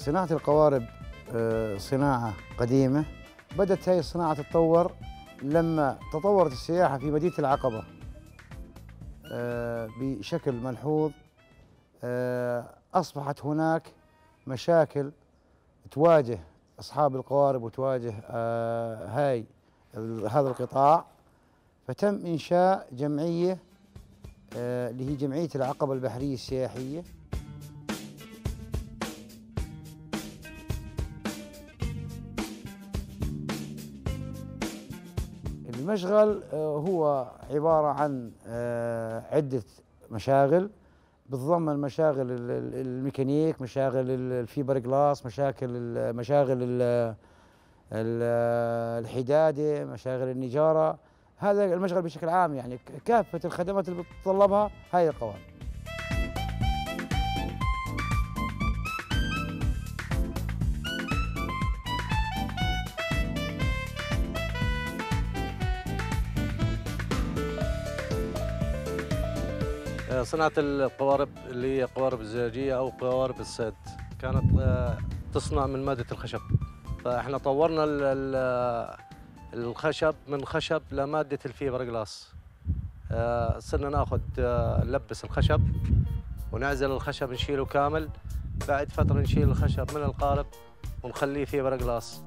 صناعة القوارب صناعة قديمة، بدأت هذه الصناعة تتطور لما تطورت السياحة في مدينة العقبة بشكل ملحوظ. أصبحت هناك مشاكل تواجه أصحاب القوارب وتواجه هذا القطاع، فتم إنشاء جمعية اللي هي جمعية العقبة البحرية السياحية. المشغل هو عبارة عن عدة مشاغل بتضمن مشاغل الميكانيك، مشاغل الفيبرغلاس، مشاغل الحدادة، مشاغل النجارة. هذا المشغل بشكل عام، يعني كافة الخدمات اللي بتتطلبها هاي القوارب. صناعة القوارب اللي هي قوارب الزجاجية أو قوارب الصيد كانت تصنع من مادة الخشب، فإحنا طورنا الخشب من خشب لمادة الفيبرغلاس. صرنا ناخذ نلبس الخشب ونعزل الخشب، نشيله كامل، بعد فترة نشيل الخشب من القالب ونخليه فيبرغلاس.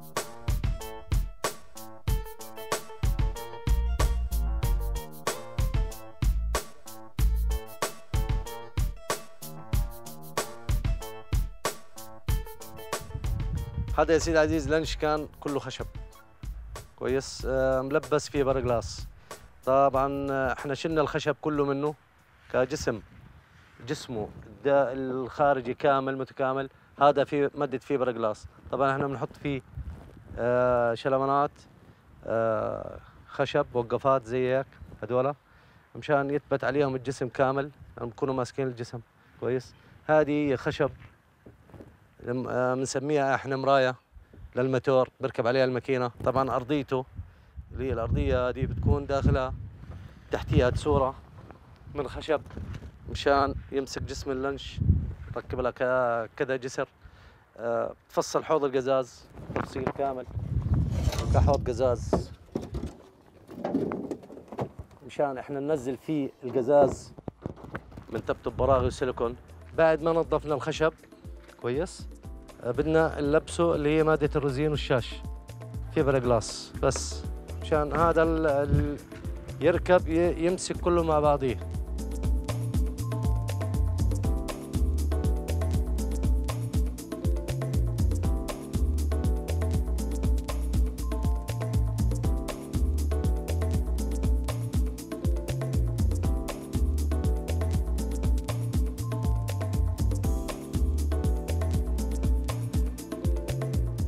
هذا يا سيدي العزيز لانش كان كله خشب كويس ملبس فيبرغلاس. طبعا احنا شلنا الخشب كله منه كجسم، جسمه الخارجي كامل متكامل هذا في مادة فيبرغلاس. طبعا احنا بنحط فيه شلمانات خشب، وقفات زي هيك هذول مشان يثبت عليهم الجسم كامل، يعني بكونوا ماسكين الجسم كويس. هذه خشب بنسميها احنا مرايه للماتور، بركب عليها الماكينه. طبعا ارضيته اللي هي الارضيه هذه بتكون داخلها تحتيها صوره من خشب مشان يمسك جسم اللنش، ركب لها كذا جسر. بتفصل حوض القزاز تفصيل كامل كحوض قزاز مشان احنا ننزل فيه القزاز من تبتب براغي وسيليكون. بعد ما نظفنا الخشب كويس بدنا نلبسه اللي هي مادة الرزين والشاش فيبرغلاس، بس مشان هذا يركب يمسك كله مع بعضيه.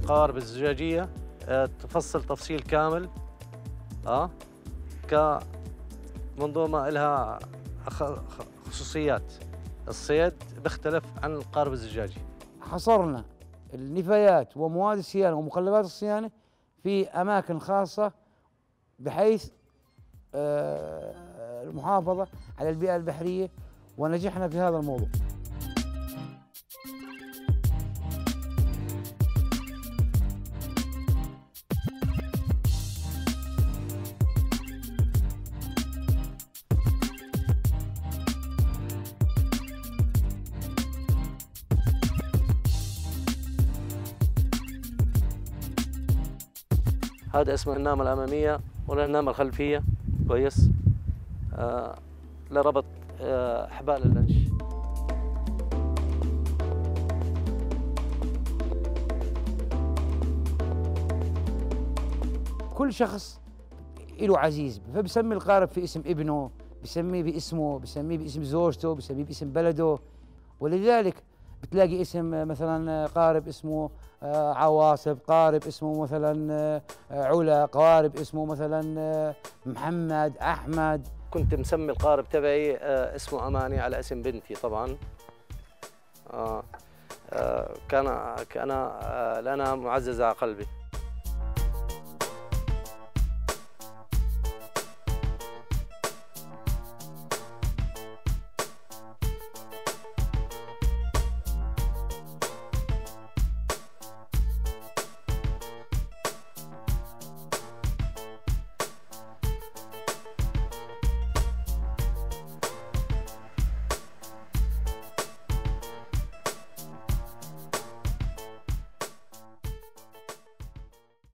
القوارب الزجاجية تفصل تفصيل كامل كمنظومة لها خصوصيات. الصيد بيختلف عن القارب الزجاجي. حصرنا النفايات ومواد الصيانة ومقلبات الصيانة في أماكن خاصة بحيث المحافظة على البيئة البحرية، ونجحنا في هذا الموضوع. هذا اسمه النامة الأمامية ولا النامة الخلفية كويس لربط حبال اللنش. كل شخص له عزيز فبسمي القارب في اسم ابنه، بسميه باسمه، بسميه باسم زوجته، بسميه باسم بلده. ولذلك بتلاقي اسم مثلا قارب اسمه عواصف، قارب اسمه مثلا علا، قوارب اسمه مثلا محمد، احمد. كنت مسمي القارب تبعي اسمه اماني على اسم بنتي طبعا. كان انا معزز على قلبي.